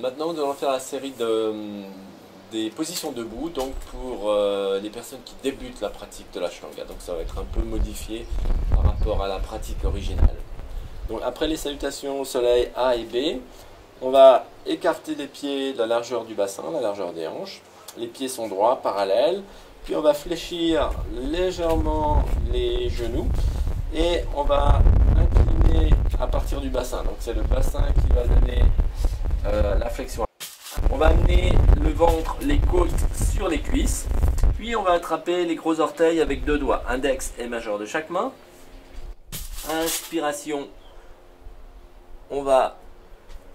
Maintenant, nous allons faire la série des positions debout, donc pour les personnes qui débutent la pratique de l'ashtanga. Donc ça va être un peu modifié par rapport à la pratique originale. Donc après les salutations au soleil A et B, on va écarter les pieds de la largeur du bassin, la largeur des hanches. Les pieds sont droits, parallèles. Puis on va fléchir légèrement les genoux et on va incliner à partir du bassin. Donc c'est le bassin qui va donner la flexion. On va amener le ventre, les côtes sur les cuisses, puis on va attraper les gros orteils avec deux doigts, index et majeur de chaque main. Inspiration, on va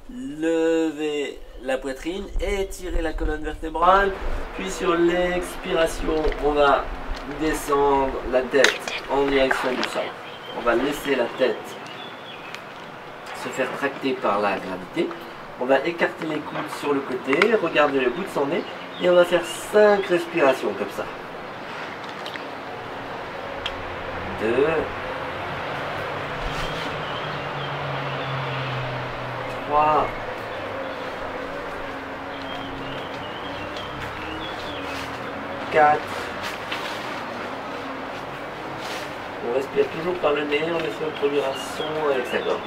lever la poitrine et étirer la colonne vertébrale, puis sur l'expiration, on va descendre la tête en direction du sol. On va laisser la tête se faire tracter par la gravité. On va écarter les coudes sur le côté, regarder le bout de son nez et on va faire 5 respirations comme ça. 2, 3, 4. On respire toujours par le nez, on essaie de produire un son avec sa gorge.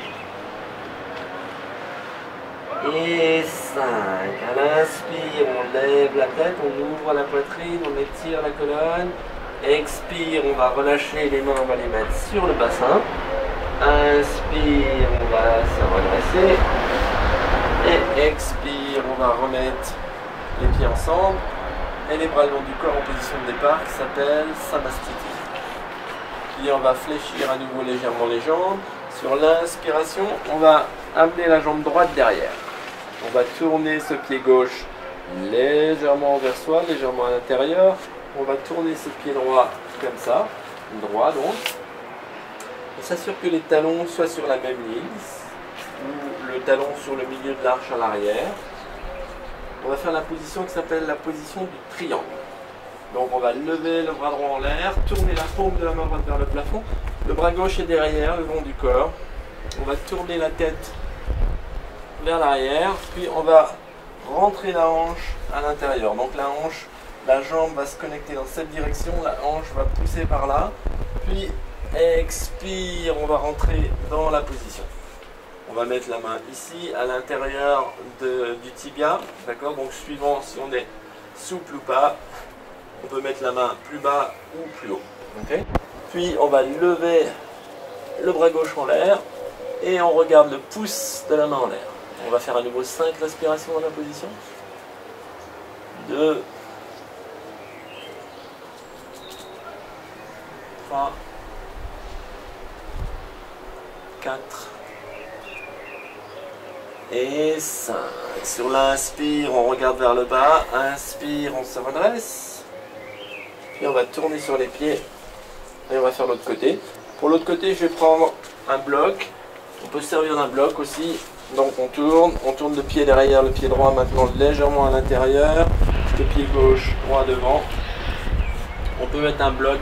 Et 5, à l'inspire, on lève la tête, on ouvre la poitrine, on étire la colonne. Expire, on va relâcher les mains, on va les mettre sur le bassin. Inspire, on va se redresser. Et expire, on va remettre les pieds ensemble. Et les bras le long du corps en position de départ qui s'appelle Samastitihi. Puis on va fléchir à nouveau légèrement les jambes. Sur l'inspiration, on va amener la jambe droite derrière. On va tourner ce pied gauche légèrement vers soi, légèrement à l'intérieur. On va tourner ce pied droit comme ça, droit donc. On s'assure que les talons soient sur la même ligne, ou le talon sur le milieu de l'arche à l'arrière. On va faire la position qui s'appelle la position du triangle. Donc on va lever le bras droit en l'air, tourner la paume de la main droite vers le plafond. Le bras gauche est derrière, le long du corps. On va tourner la tête vers l'arrière, puis on va rentrer la hanche à l'intérieur. Donc la hanche, la jambe va se connecter dans cette direction, la hanche va pousser par là, puis expire, on va rentrer dans la position. On va mettre la main ici, à l'intérieur du tibia, d'accord? Donc suivant si on est souple ou pas, on peut mettre la main plus bas ou plus haut. Okay. Puis on va lever le bras gauche en l'air, et on regarde le pouce de la main en l'air. On va faire à nouveau 5 respirations dans la position. 2, 3, 4 et 5. Sur l'inspire, on regarde vers le bas. Inspire, on se redresse. Puis on va tourner sur les pieds et on va faire l'autre côté. Pour l'autre côté, je vais prendre un bloc. On peut se servir d'un bloc aussi. Donc on tourne le pied derrière, le pied droit maintenant légèrement à l'intérieur, le pied gauche droit devant. On peut mettre un bloc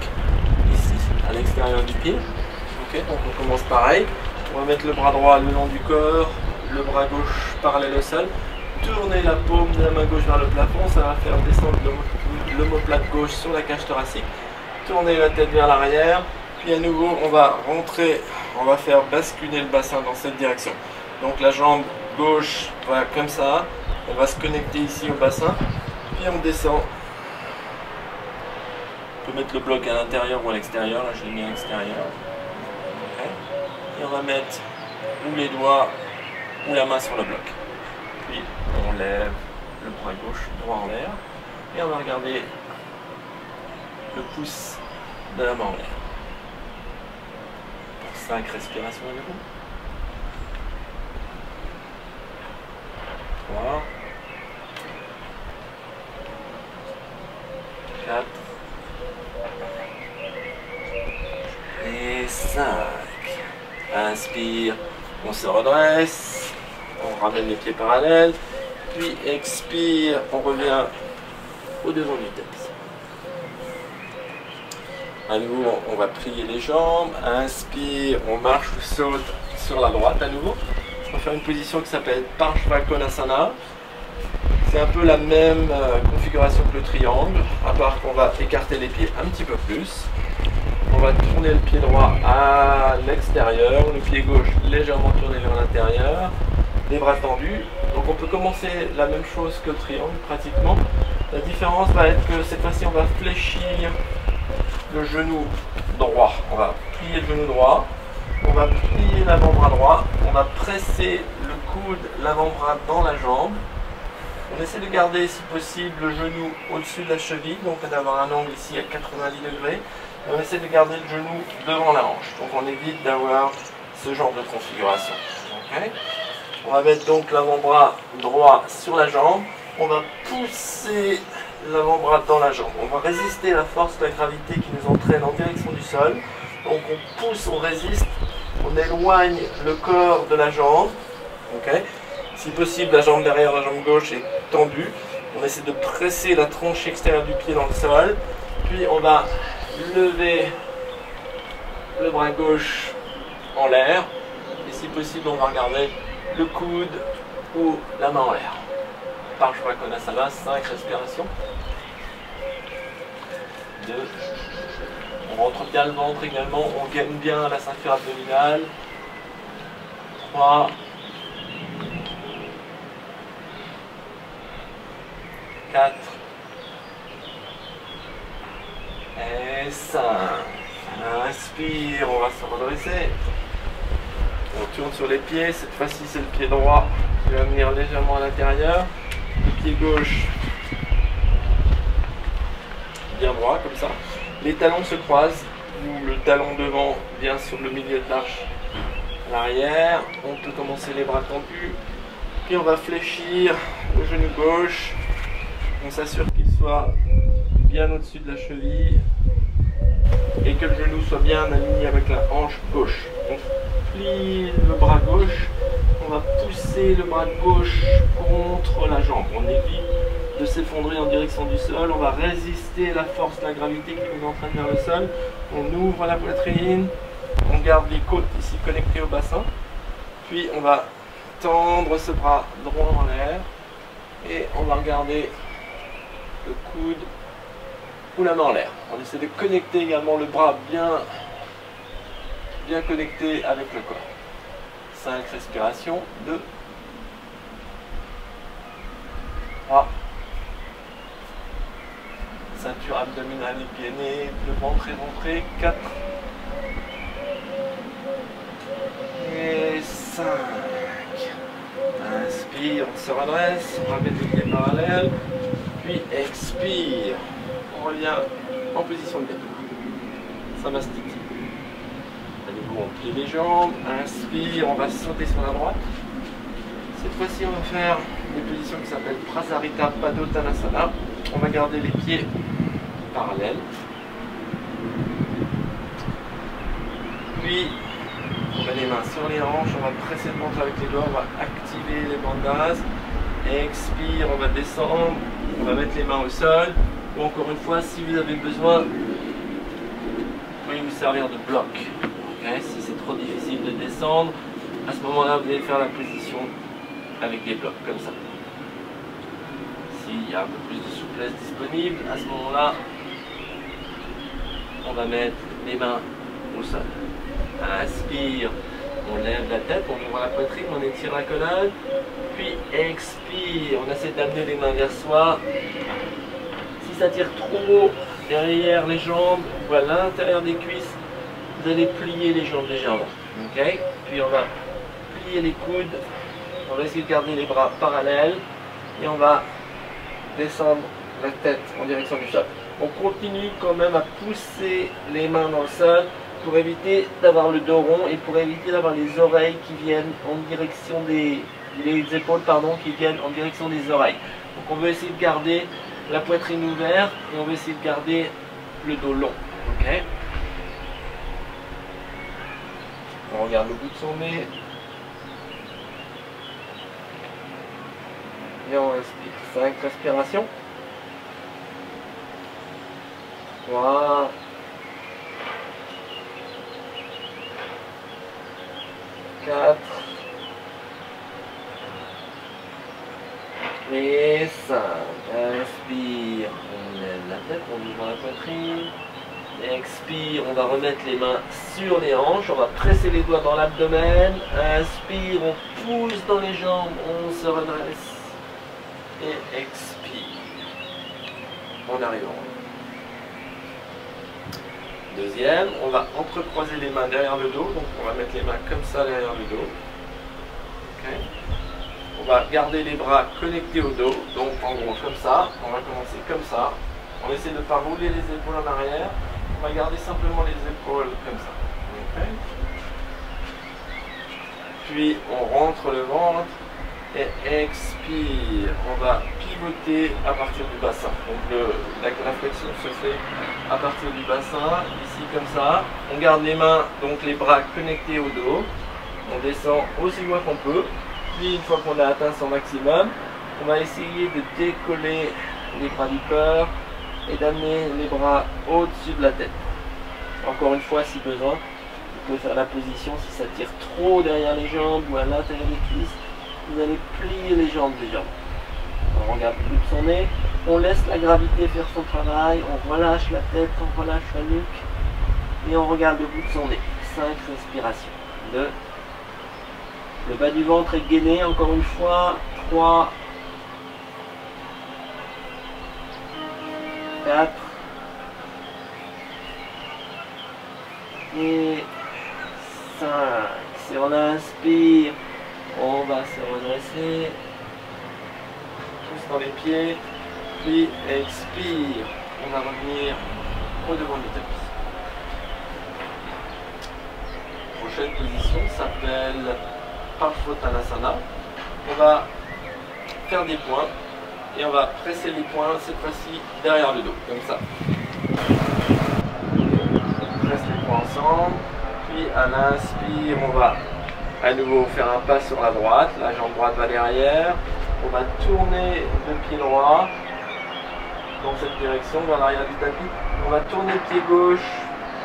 ici, à l'extérieur du pied. Ok, donc on commence pareil. On va mettre le bras droit le long du corps, le bras gauche parallèle au sol. Tourner la paume de la main gauche vers le plafond, ça va faire descendre l'omoplate gauche sur la cage thoracique. Tourner la tête vers l'arrière. Puis à nouveau, on va rentrer, on va faire basculer le bassin dans cette direction. Donc la jambe gauche va comme ça, on va se connecter ici au bassin, puis on descend. On peut mettre le bloc à l'intérieur ou à l'extérieur, là je l'ai mis à l'extérieur. Okay. Et on va mettre ou les doigts ou la main sur le bloc. Puis on lève le bras gauche, droit en l'air, et on va regarder le pouce de la main en l'air. 5 respirations à nouveau. 3, 4 et 5. Inspire, on se redresse, on ramène les pieds parallèles, puis expire, on revient au devant du tête. À nouveau, on va plier les jambes, inspire, on marche ou saute sur la droite à nouveau. On va faire une position qui s'appelle Parsvakonasana. C'est un peu la même configuration que le triangle, à part qu'on va écarter les pieds un petit peu plus. On va tourner le pied droit à l'extérieur, le pied gauche légèrement tourné vers l'intérieur, les bras tendus. Donc on peut commencer la même chose que le triangle pratiquement. La différence va être que cette fois-ci on va fléchir le genou droit. On va plier le genou droit, on va plier l'avant-bras droit, on va presser le coude, l'avant-bras dans la jambe. On essaie de garder si possible le genou au-dessus de la cheville, donc d'avoir un angle ici à 90 degrés. On essaie de garder le genou devant la hanche, donc on évite d'avoir ce genre de configuration. Okay. On va mettre donc l'avant-bras droit sur la jambe, on va pousser l'avant-bras dans la jambe. On va résister à la force de la gravité qui nous entraîne en direction du sol. Donc on pousse, on résiste, on éloigne le corps de la jambe. Okay. Si possible, la jambe derrière, la jambe gauche est tendue. On essaie de presser la tronche extérieure du pied dans le sol. Puis on va lever le bras gauche en l'air. Et si possible, on va regarder le coude ou la main en l'air. Parsvakonasana, 5 respirations. 2. On rentre bien le ventre également. On gagne bien la ceinture abdominale. 3. 4 et 5. Inspire, on va se redresser. On tourne sur les pieds. Cette fois-ci, c'est le pied droit qui va venir légèrement à l'intérieur. Le pied gauche bien droit, comme ça. Les talons se croisent. Ou le talon devant vient sur le milieu de l'arche à l'arrière. On peut commencer les bras tendus. Puis on va fléchir le genou gauche. On s'assure qu'il soit bien au-dessus de la cheville et que le genou soit bien aligné avec la hanche gauche. On plie le bras gauche, on va pousser le bras gauche contre la jambe. On évite de s'effondrer en direction du sol, on va résister à la force de la gravité qui nous entraîne vers le sol. On ouvre la poitrine, on garde les côtes ici connectées au bassin. Puis on va tendre ce bras droit en l'air et on va regarder le coude ou la main en l'air. On essaie de connecter également le bras bien connecté avec le corps. 5 respirations. 2. 3. Ceinture abdominale et gainée. Le ventre est rentré. 4. Et 5. Inspire, on se redresse. On ramène les pieds parallèles. Puis expire, on revient en position de gâteau. Samastitihi. À nouveau, on plie les jambes, inspire, on va sauter sur la droite. Cette fois-ci, on va faire une position qui s'appelle Prasarita Padottanasana. On va garder les pieds parallèles. Puis, on met les mains sur les hanches, on va presser le ventre avec les doigts, on va activer les bandhas. Expire, on va descendre, on va mettre les mains au sol. Ou encore une fois, si vous avez besoin, vous pouvez vous servir de bloc. Okay, si c'est trop difficile de descendre, à ce moment-là, vous allez faire la position avec des blocs, comme ça. S'il y a un peu plus de souplesse disponible, à ce moment-là, on va mettre les mains au sol. Inspire. On lève la tête, on ouvre la poitrine, on étire la colonne, puis expire. On essaie d'amener les mains vers soi. Si ça tire trop derrière les jambes ou à l'intérieur des cuisses, vous allez plier les jambes légèrement. Okay. Puis on va plier les coudes, on va essayer de garder les bras parallèles et on va descendre la tête en direction du sol. On continue quand même à pousser les mains dans le sol, pour éviter d'avoir le dos rond et pour éviter d'avoir les oreilles qui viennent en direction des épaules, qui viennent en direction des oreilles. Donc on veut essayer de garder la poitrine ouverte et on va essayer de garder le dos long. Okay. On regarde le bout de son nez. Et on respire. 5 respirations. 3. 4. Et 5. Inspire. On lève la tête, on ouvre la poitrine. Expire, on va remettre les mains sur les hanches, on va presser les doigts dans l'abdomen. Inspire, on pousse dans les jambes, on se redresse. Et expire. On arrive en haut. Deuxième, on va entrecroiser les mains derrière le dos. Donc on va mettre les mains comme ça derrière le dos. Okay. On va garder les bras connectés au dos. Donc en gros comme ça, on va commencer comme ça. On essaie de ne pas rouler les épaules en arrière. On va garder simplement les épaules comme ça. Okay. Puis on rentre le ventre et expire. On va pivoter à partir du bassin. Donc la flexion se fait à partir du bassin, ici comme ça. On garde les mains, donc les bras connectés au dos. On descend aussi loin qu'on peut. Puis une fois qu'on a atteint son maximum, on va essayer de décoller les bras du corps et d'amener les bras au-dessus de la tête. Encore une fois, si besoin, vous pouvez faire la position si ça tire trop derrière les jambes ou à l'intérieur des cuisses. Vous allez plier les jambes déjà. On regarde le bout de son nez. On laisse la gravité faire son travail. On relâche la tête, on relâche la nuque. Et on regarde le bout de son nez. 5 respirations. 2. Le bas du ventre est gainé, encore une fois. 3. 4 et 5. Si on inspire, on va se redresser, pousse dans les pieds, puis expire. On va revenir au devant du tapis. Prochaine position s'appelle Pafotanasana. On va faire des points. Et on va presser les poings, cette fois-ci, derrière le dos, comme ça. On presse les poings ensemble. Puis à l'inspire, on va à nouveau faire un pas sur la droite. La jambe droite va derrière. On va tourner le pied droit dans cette direction, vers l'arrière du tapis. On va tourner le pied gauche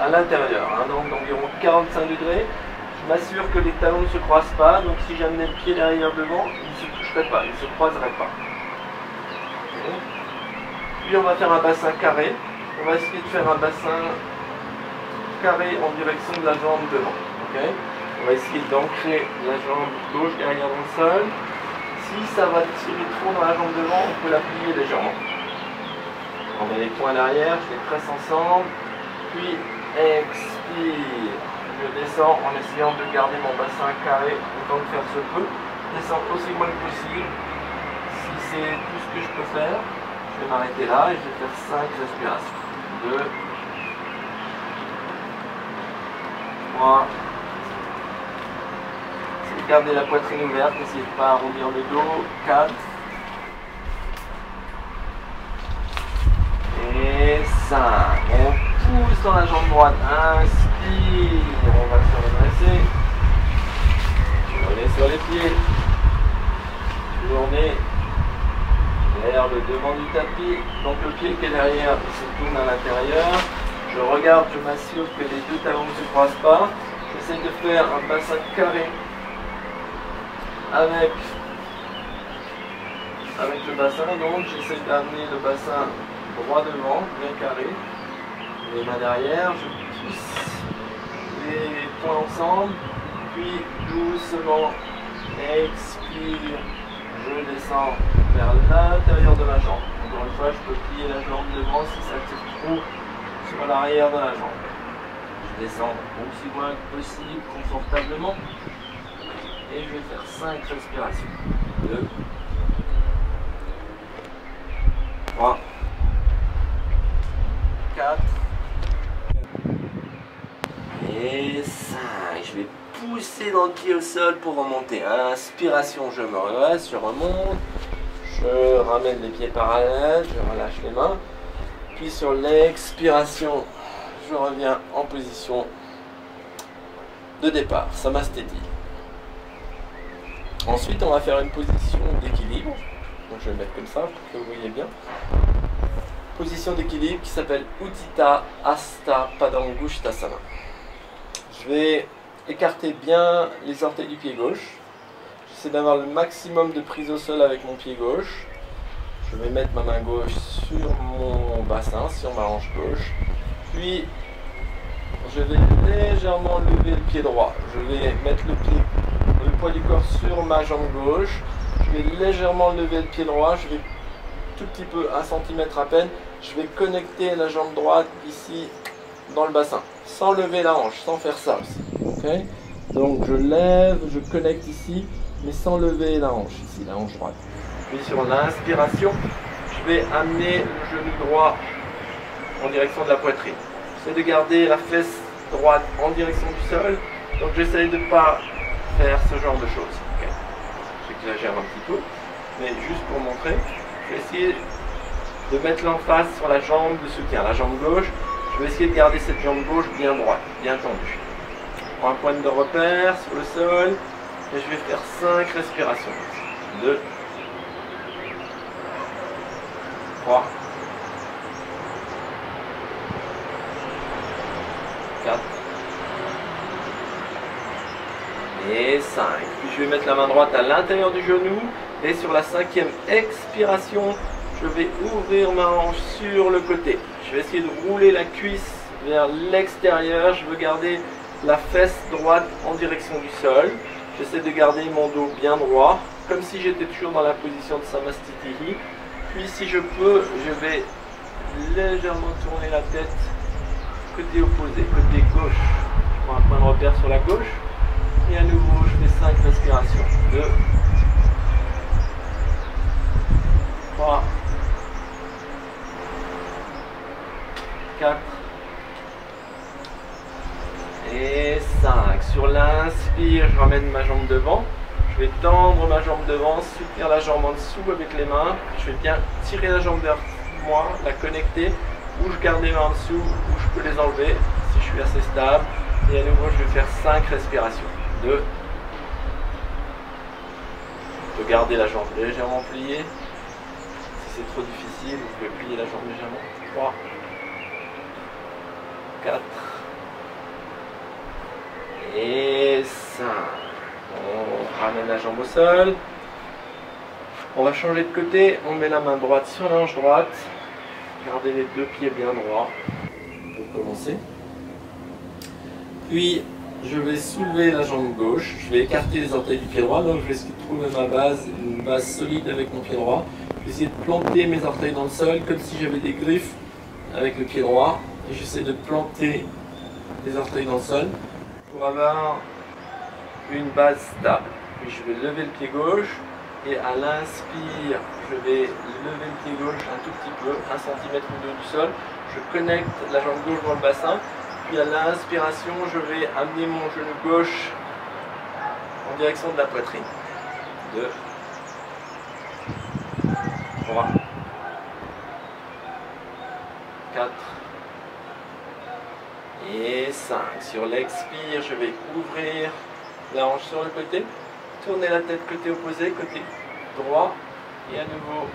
à l'intérieur, un angle d'environ 45 degrés. Je m'assure que les talons ne se croisent pas. Donc si j'amenais le pied derrière devant, il ne se toucherait pas, il ne se croiserait pas. Puis on va faire un bassin carré. On va essayer de faire un bassin carré en direction de la jambe devant. Okay. On va essayer d'ancrer la jambe gauche derrière le sol. Si ça va tirer trop dans la jambe devant, on peut la plier légèrement. On met les poings à l'arrière, je les presse ensemble. Puis expire. Je descends en essayant de garder mon bassin carré autant que faire se peut. Descends aussi loin que possible. C'est tout ce que je peux faire. Je vais m'arrêter là et je vais faire 5 respirations. 2, 3, essayez de garder la poitrine ouverte, n'essayez de pas arrondir le dos. 4, et 5. On pousse dans la jambe droite, inspire, on va se redresser. On est sur les pieds. Journée. Derrière le devant du tapis, donc le pied qui est derrière se tourne à l'intérieur. Je regarde, je m'assure que les deux talons ne se croisent pas. J'essaie de faire un bassin carré avec le bassin. Donc j'essaie d'amener le bassin droit devant, bien carré. Les mains derrière, je pousse les poings ensemble, puis doucement expire. Je descends vers l'intérieur de la jambe. Encore une fois, je peux plier la jambe devant si ça tire trop sur l'arrière de la jambe. Je descends aussi loin que possible, confortablement. Et je vais faire 5 respirations. 2, 3, 4, et 5. Je vais pousser dans le pied au sol pour remonter. Inspiration, je me redresse, je remonte. Je ramène les pieds parallèles, je relâche les mains. Puis sur l'expiration, je reviens en position de départ, Samastitihi. Ensuite, on va faire une position d'équilibre. Donc, je vais le mettre comme ça pour que vous voyez bien. Position d'équilibre qui s'appelle Utthita Hasta Padangusthasana. Je vais écarter bien les orteils du pied gauche. J'essaie d'avoir le maximum de prise au sol avec mon pied gauche. Je vais mettre ma main gauche sur mon bassin, sur ma hanche gauche. Puis, je vais légèrement lever le pied droit. Je vais mettre le poids du corps sur ma jambe gauche. Je vais légèrement lever le pied droit. Je vais tout petit peu, 1 centimètre à peine. Je vais connecter la jambe droite ici dans le bassin, sans lever la hanche, sans faire ça aussi. Okay? Donc je lève, je connecte ici, mais sans lever la hanche ici, la hanche droite. Puis sur l'inspiration, je vais amener le genou droit en direction de la poitrine. J'essaie de garder la fesse droite en direction du sol, donc j'essaie de ne pas faire ce genre de choses. Okay. J'exagère un petit peu, mais juste pour montrer, je vais essayer de mettre l'emphase sur la jambe de soutien, la jambe gauche. Je vais essayer de garder cette jambe gauche bien droite, bien tendue. Je prends un point de repère sur le sol et je vais faire 5 respirations. 2, 3, 4 et 5. Puis je vais mettre la main droite à l'intérieur du genou et sur la 5e expiration, je vais ouvrir ma hanche sur le côté. Je vais essayer de rouler la cuisse vers l'extérieur. Je veux garder la fesse droite en direction du sol. J'essaie de garder mon dos bien droit, comme si j'étais toujours dans la position de Samastitihi. Puis si je peux, je vais légèrement tourner la tête côté opposé, côté gauche. Je prends un point de repère sur la gauche. Et à nouveau, je fais 5 respirations. 2, 3, 4 et 5. Sur l'inspire, je ramène ma jambe devant. Je vais tendre ma jambe devant, soutenir la jambe en dessous avec les mains. Je vais bien tirer la jambe vers moi, la connecter. Ou je garde les mains en dessous, ou je peux les enlever si je suis assez stable. Et à nouveau, je vais faire 5 respirations. 2. Je peux garder la jambe légèrement pliée. Si c'est trop difficile, vous pouvez plier la jambe légèrement. 3. 4 et 5. On ramène la jambe au sol. On va changer de côté. On met la main droite sur la hanche droite. Gardez les 2 pieds bien droits pour commencer. Puis je vais soulever la jambe gauche. Je vais écarter les orteils du pied droit. Donc je vais essayer de trouver ma base, une base solide avec mon pied droit. Je vais essayer de planter mes orteils dans le sol comme si j'avais des griffes avec le pied droit. J'essaie de planter les orteils dans le sol pour avoir une base stable. Puis je vais lever le pied gauche et à l'inspire, je vais lever le pied gauche un tout petit peu, 1 cm ou 2 du sol. Je connecte la jambe gauche dans le bassin. Puis à l'inspiration, je vais amener mon genou gauche en direction de la poitrine. 2, 3, 4, et 5. Sur l'expire, je vais ouvrir la hanche sur le côté, tourner la tête côté opposé, côté droit. Et à nouveau,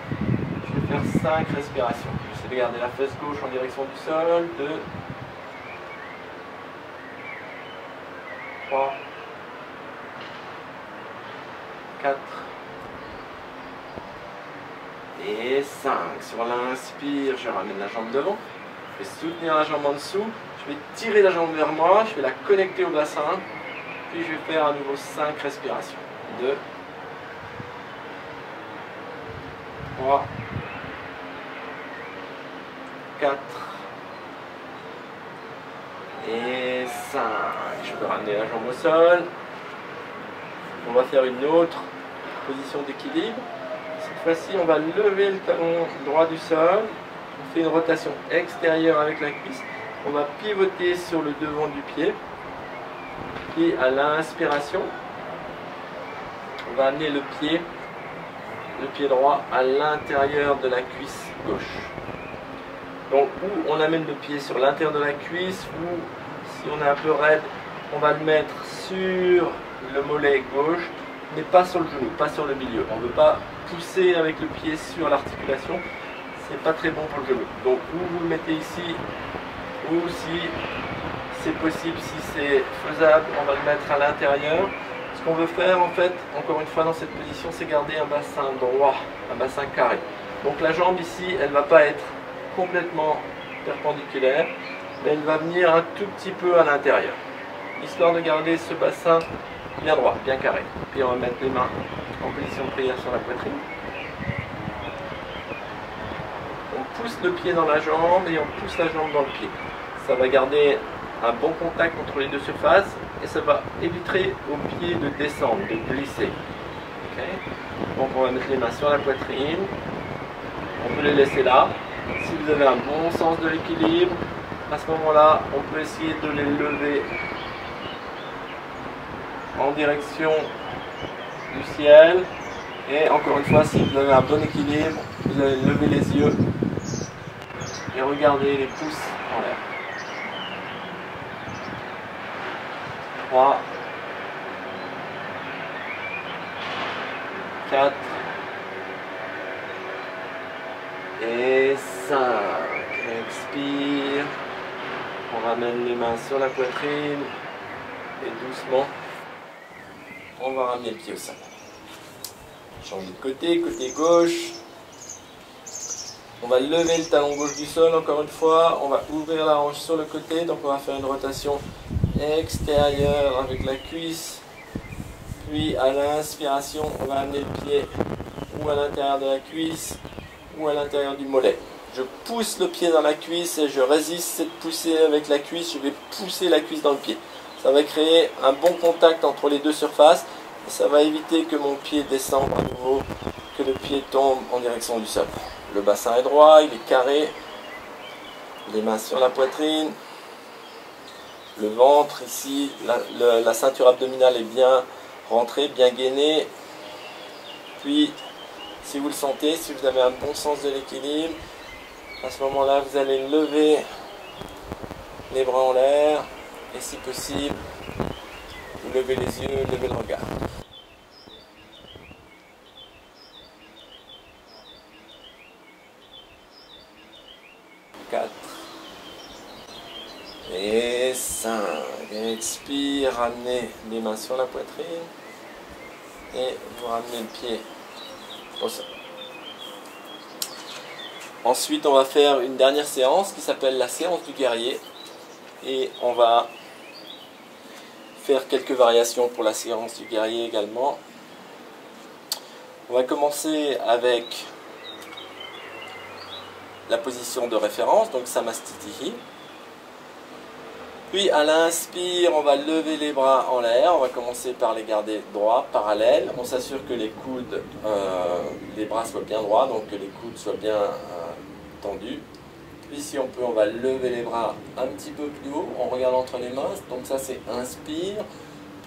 je vais faire 5 respirations. J'essaie de garder la fesse gauche en direction du sol. 2, 3, 4 et 5. Sur l'inspire, je ramène la jambe devant. Je vais soutenir la jambe en dessous. Je vais tirer la jambe vers moi, je vais la connecter au bassin, puis je vais faire à nouveau 5 respirations. 2, 3, 4 et 5. Je peux ramener la jambe au sol. On va faire une autre position d'équilibre. Cette fois-ci, on va lever le talon droit du sol. On fait une rotation extérieure avec la cuisse. On va pivoter sur le devant du pied. Puis à l'inspiration, on va amener le pied le pied droit à l'intérieur de la cuisse gauche. Donc, ou on amène le pied sur l'intérieur de la cuisse, ou si on est un peu raide, on va le mettre sur le mollet gauche, mais pas sur le genou, pas sur le milieu. On ne veut pas pousser avec le pied sur l'articulation, c'est pas très bon pour le genou. Donc, ou vous le mettez ici, ou si c'est possible, si c'est faisable, on va le mettre à l'intérieur. Ce qu'on veut faire, en fait, encore une fois dans cette position, c'est garder un bassin droit, un bassin carré. Donc la jambe ici, elle ne va pas être complètement perpendiculaire, mais elle va venir un tout petit peu à l'intérieur, histoire de garder ce bassin bien droit, bien carré. Puis on va mettre les mains en position de prière sur la poitrine. On pousse le pied dans la jambe et on pousse la jambe dans le pied. Ça va garder un bon contact entre les deux surfaces et ça va éviter au pied de descendre, de glisser. Okay. Donc on va mettre les mains sur la poitrine, on peut les laisser là. Si vous avez un bon sens de l'équilibre, à ce moment-là, on peut essayer de les lever en direction du ciel. Et encore une fois, si vous avez un bon équilibre, vous allez lever les yeux et regarder les pouces en l'air. 3, 4 et 5. Expire. On ramène les mains sur la poitrine et doucement, on va ramener le pied au sol. Changer de côté, côté gauche. On va lever le talon gauche du sol encore une fois. On va ouvrir la hanche sur le côté. Donc on va faire une rotation extérieure avec la cuisse, puis à l'inspiration on va amener le pied ou à l'intérieur de la cuisse ou à l'intérieur du mollet. Je pousse le pied dans la cuisse et je résiste cette poussée avec la cuisse, je vais pousser la cuisse dans le pied. Ça va créer un bon contact entre les deux surfaces et ça va éviter que mon pied descende à nouveau, que le pied tombe en direction du sol. Le bassin est droit, il est carré, les mains sur la poitrine. Le ventre ici, la ceinture abdominale est bien rentrée, bien gainée. Puis, si vous le sentez, si vous avez un bon sens de l'équilibre, à ce moment-là, vous allez lever les bras en l'air. Et si possible, vous levez les yeux, levez le regard. Et 5, expire, ramenez les mains sur la poitrine et vous ramenez le pied au sol. Ensuite, on va faire une dernière séance qui s'appelle la séance du guerrier et on va faire quelques variations pour la séance du guerrier également. On va commencer avec la position de référence, donc Samastitihi. Puis à l'inspire, on va lever les bras en l'air, on va commencer par les garder droits, parallèles. On s'assure que les coudes, les bras soient bien droits, donc que les coudes soient bien tendus. Puis si on peut, on va lever les bras un petit peu plus haut, on regarde entre les mains, donc ça c'est inspire.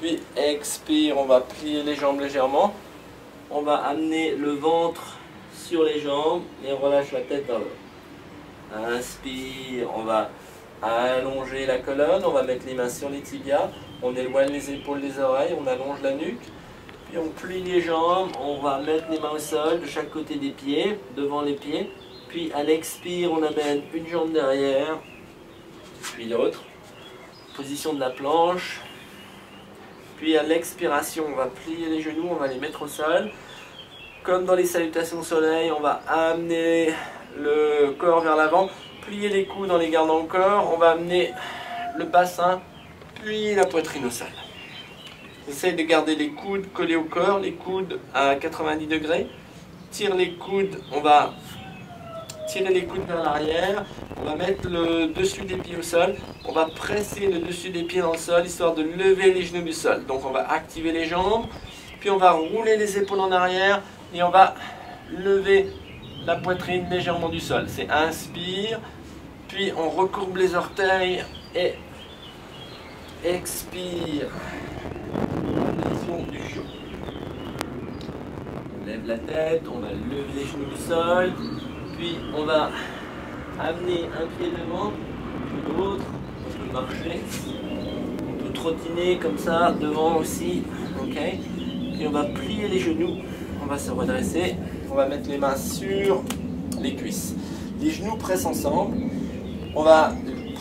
Puis expire, on va plier les jambes légèrement, on va amener le ventre sur les jambes et on relâche la tête vers le haut. Inspire, on va allonger la colonne, on va mettre les mains sur les tibias, on éloigne les épaules des oreilles, on allonge la nuque, puis on plie les jambes, on va mettre les mains au sol de chaque côté des pieds, devant les pieds, puis à l'expire on amène une jambe derrière, puis l'autre, position de la planche, puis à l'expiration on va plier les genoux, on va les mettre au sol, comme dans les salutations au soleil, on va amener le corps vers l'avant, plier les coudes en les gardant au corps, on va amener le bassin puis la poitrine au sol. J'essaie de garder les coudes collés au corps, les coudes à 90 degrés. Tire les coudes, on va tirer les coudes vers l'arrière, on va mettre le dessus des pieds au sol, on va presser le dessus des pieds dans le sol histoire de lever les genoux du sol. Donc on va activer les jambes, puis on va rouler les épaules en arrière et on va lever la poitrine légèrement du sol. C'est inspire. Puis on recourbe les orteils et expire. Rotation du genou. lève la tête, on va lever les genoux du sol, puis on va amener un pied devant, puis l'autre, on peut marcher, on peut trottiner comme ça, devant aussi, ok. Puis on va plier les genoux, on va se redresser, on va mettre les mains sur les cuisses. Les genoux pressent ensemble, on va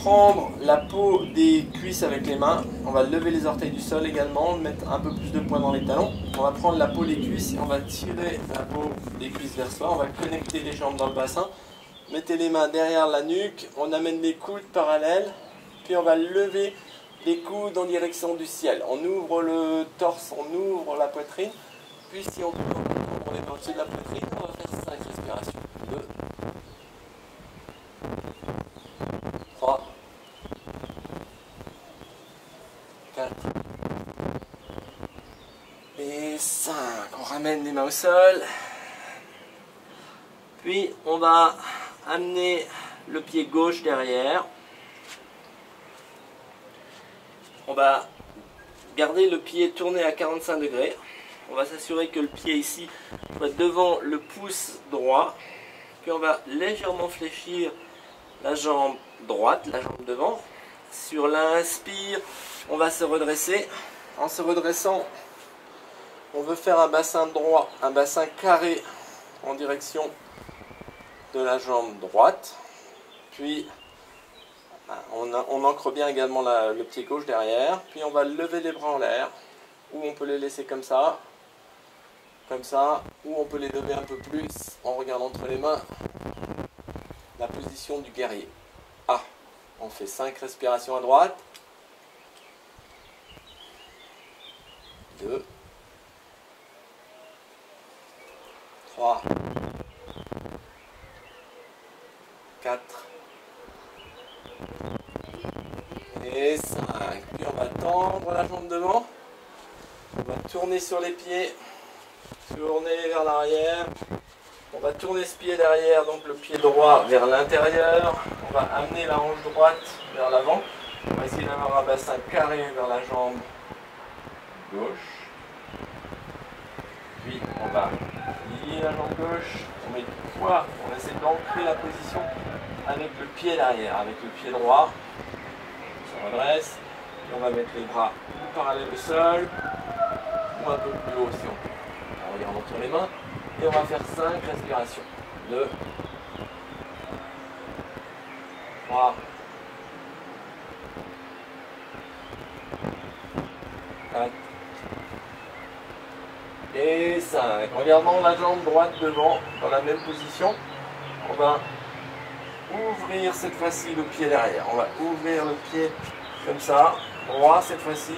prendre la peau des cuisses avec les mains, on va lever les orteils du sol également, mettre un peu plus de poids dans les talons, on va prendre la peau des cuisses et on va tirer la peau des cuisses vers soi, on va connecter les jambes dans le bassin, mettez les mains derrière la nuque, on amène les coudes parallèles, puis on va lever les coudes en direction du ciel, on ouvre le torse, on ouvre la poitrine, puis si on est par dessus de la poitrine, on va faire 5 respirations, 2, 3, 4 et 5. On ramène les mains au sol. Puis on va amener le pied gauche derrière. On va garder le pied tourné à 45 degrés. On va s'assurer que le pied ici soit devant le pouce droit. Puis on va légèrement fléchir la jambe droite, la jambe devant. Sur l'inspire, on va se redresser. En se redressant, on veut faire un bassin droit, un bassin carré en direction de la jambe droite. Puis, on ancre bien également le pied gauche derrière. Puis, on va lever les bras en l'air. Ou on peut les laisser comme ça. Ou on peut les lever un peu plus en regardant entre les mains. La position du guerrier. Ah, on fait 5 respirations à droite. 2. 3. 4. Et 5. Puis on va tendre la jambe devant. On va tourner sur les pieds. Tourner vers l'arrière. On va tourner ce pied derrière, donc le pied droit vers l'intérieur. On va amener la hanche droite vers l'avant. On va essayer d'avoir un bassin carré vers la jambe gauche. Puis on va lier la jambe gauche. On met du poids. On essaie d'ancrer la position avec le pied derrière, avec le pied droit. On se redresse. Et on va mettre les bras parallèles au sol. Ou un peu plus haut si on peut. On regarde entre les mains. Et on va faire 5 respirations. 2, 3, 4 et 5. En gardant la jambe droite devant, dans la même position, on va ouvrir cette fois-ci le pied derrière. On va ouvrir le pied comme ça, droit cette fois-ci.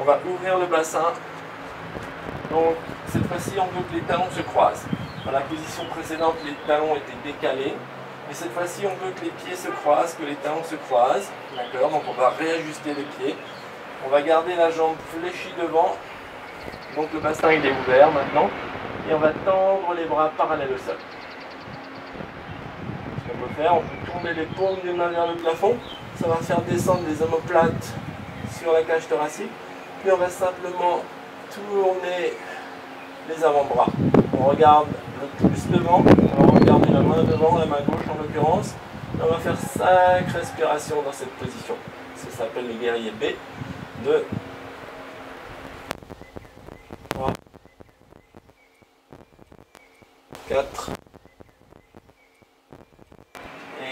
On va ouvrir le bassin. Donc, cette fois-ci, on veut que les talons se croisent. Dans la position précédente, les talons étaient décalés. Mais cette fois-ci, on veut que les pieds se croisent, que les talons se croisent. D'accord, donc on va réajuster les pieds. On va garder la jambe fléchie devant. Donc le bassin, il est ouvert maintenant. Et on va tendre les bras parallèles au sol. Ce qu'on peut faire, on peut tourner les paumes des mains vers le plafond. Ça va faire descendre les omoplates sur la cage thoracique. Puis on va simplement tourner les avant-bras. On regarde le pouce devant, on va regarder la main devant, la main gauche en l'occurrence. On va faire 5 respirations dans cette position. Ça s'appelle les guerriers B. 2, 3, 4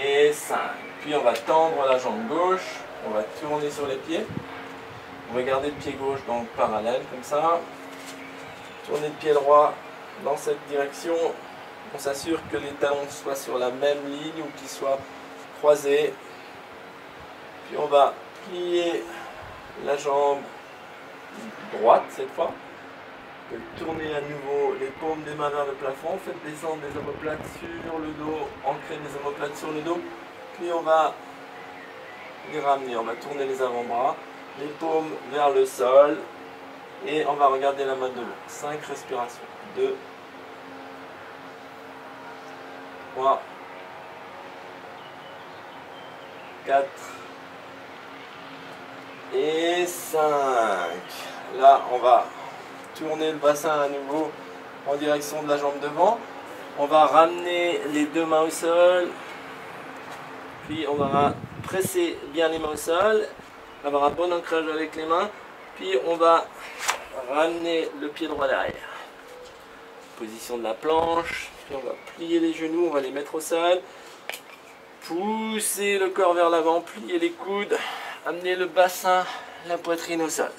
et 5. Puis on va tendre la jambe gauche, on va tourner sur les pieds. On va garder le pied gauche donc parallèle comme ça. Tourner le pied droit dans cette direction. On s'assure que les talons soient sur la même ligne ou qu'ils soient croisés. Puis on va plier la jambe droite cette fois. Tourner à nouveau les paumes des mains vers le plafond. Faites descendre les omoplates sur le dos. Ancrer les omoplates sur le dos. Puis on va les ramener. On va tourner les avant-bras. Les paumes vers le sol et on va regarder la main de l'autre. 5 respirations. 2, 3, 4 et 5. Là, on va tourner le bassin à nouveau en direction de la jambe devant. On va ramener les deux mains au sol, puis on va presser bien les mains au sol, avoir un bon ancrage avec les mains, puis on va ramener le pied droit derrière. Position de la planche, puis on va plier les genoux, on va les mettre au sol, pousser le corps vers l'avant, plier les coudes, amener le bassin, la poitrine au sol.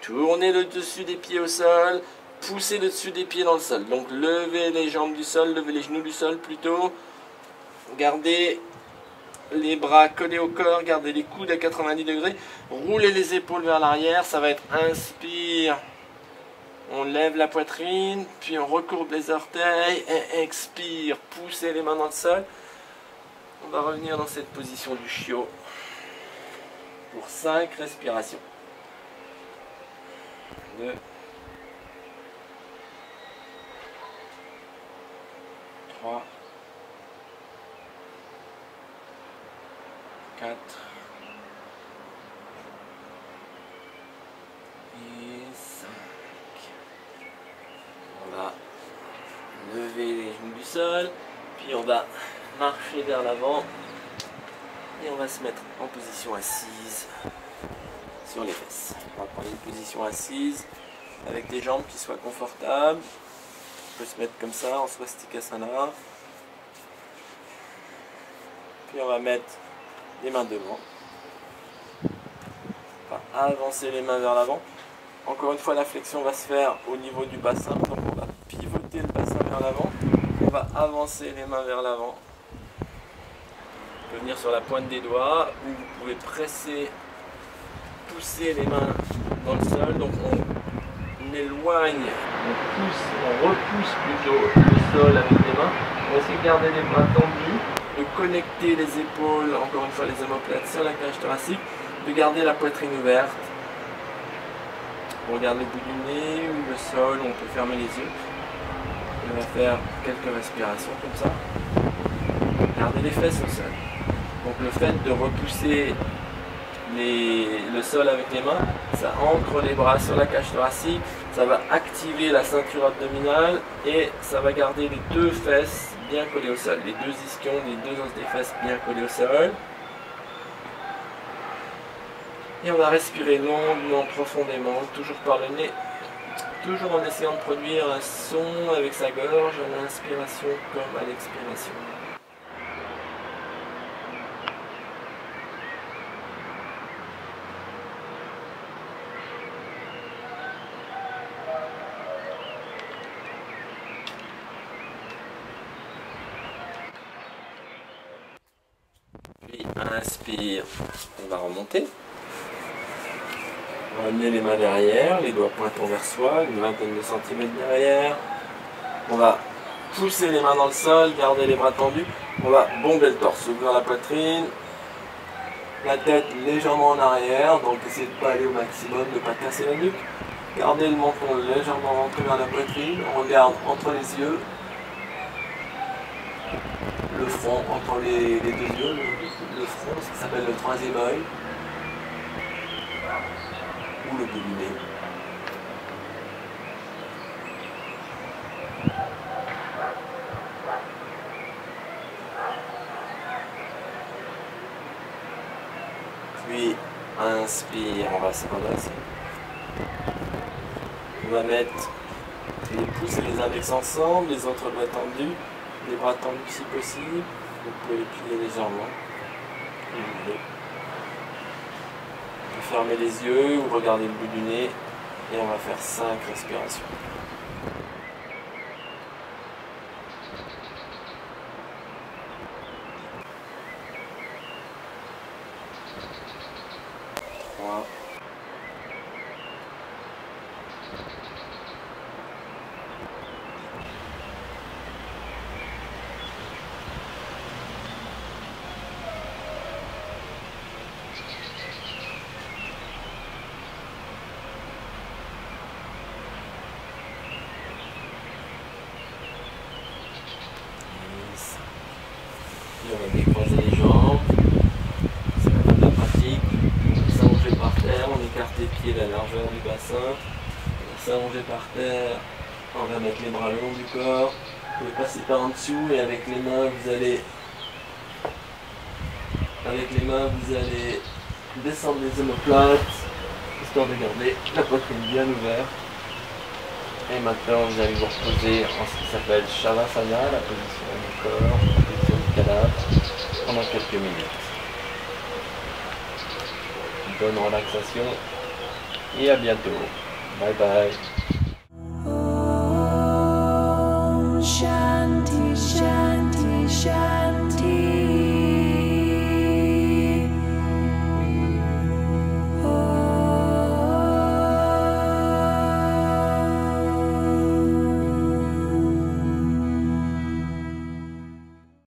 Tournez le dessus des pieds au sol, poussez le dessus des pieds dans le sol. Donc levez les jambes du sol, levez les genoux du sol plutôt. Gardez les bras collés au corps, gardez les coudes à 90 degrés. Roulez les épaules vers l'arrière, ça va être inspire. On lève la poitrine, puis on recourbe les orteils et expire. Poussez les mains dans le sol. On va revenir dans cette position du chiot pour 5 respirations. 2, 3, 4 et 5. On va lever les genoux du sol, puis on va marcher vers l'avant et on va se mettre en position assise sur les fesses. On va prendre une position assise avec des jambes qui soient confortables. On peut se mettre comme ça en swastikasana. Puis on va mettre les mains devant. On va avancer les mains vers l'avant. Encore une fois, la flexion va se faire au niveau du bassin. Donc on va pivoter le bassin vers l'avant. On va avancer les mains vers l'avant. On peut venir sur la pointe des doigts ou vous pouvez presser, pousser les mains dans le sol. Donc on éloigne, on pousse, on repousse plutôt le sol avec les mains. On va essayer de garder les bras tendus, de connecter les épaules, encore une fois les omoplates sur la cage thoracique, de garder la poitrine ouverte. On regarde le bout du nez ou le sol, on peut fermer les yeux. On va faire quelques respirations comme ça. Gardez les fesses au sol. Donc le fait de repousser le sol avec les mains, ça ancre les bras sur la cage thoracique, ça va activer la ceinture abdominale et ça va garder les deux fesses bien collées au sol, les deux ischions, les deux os des fesses bien collés au sol. Et on va respirer longuement, profondément, toujours par le nez, toujours en essayant de produire un son avec sa gorge à l'inspiration comme à l'expiration. Inspire, on va remonter. On va amener les mains derrière, les doigts pointant vers soi, une vingtaine de centimètres derrière. On va pousser les mains dans le sol, garder les bras tendus. On va bomber le torse, ouvrir la poitrine, la tête légèrement en arrière, donc essayez de ne pas aller au maximum, de ne pas casser la nuque. Gardez le menton légèrement rentré vers la poitrine, on regarde entre les yeux, le front entre les deux yeux. Le front, ce qui s'appelle le troisième œil ou le bout du nez. Puis inspire, on va se redresser. On va mettre les pouces et les index ensemble, les autres doigts tendus, les bras tendus si possible. Vous pouvez les plier légèrement. Fermez les yeux ou regardez le bout du nez et on va faire 5 respirations. On va décroiser les jambes, c'est la fin de la pratique, s'allonger par terre, on écarte les pieds de la largeur du bassin, on s'allonger par terre, On va mettre les bras le long du corps. Vous pouvez passer par en dessous et avec les mains, vous allez... Avec les mains, vous allez descendre les omoplates, histoire de garder la poitrine bien ouverte. Et maintenant, vous allez vous reposer en ce qui s'appelle Savasana, la position du corps, la position du cadavre, pendant quelques minutes. Bonne relaxation et à bientôt. Bye bye.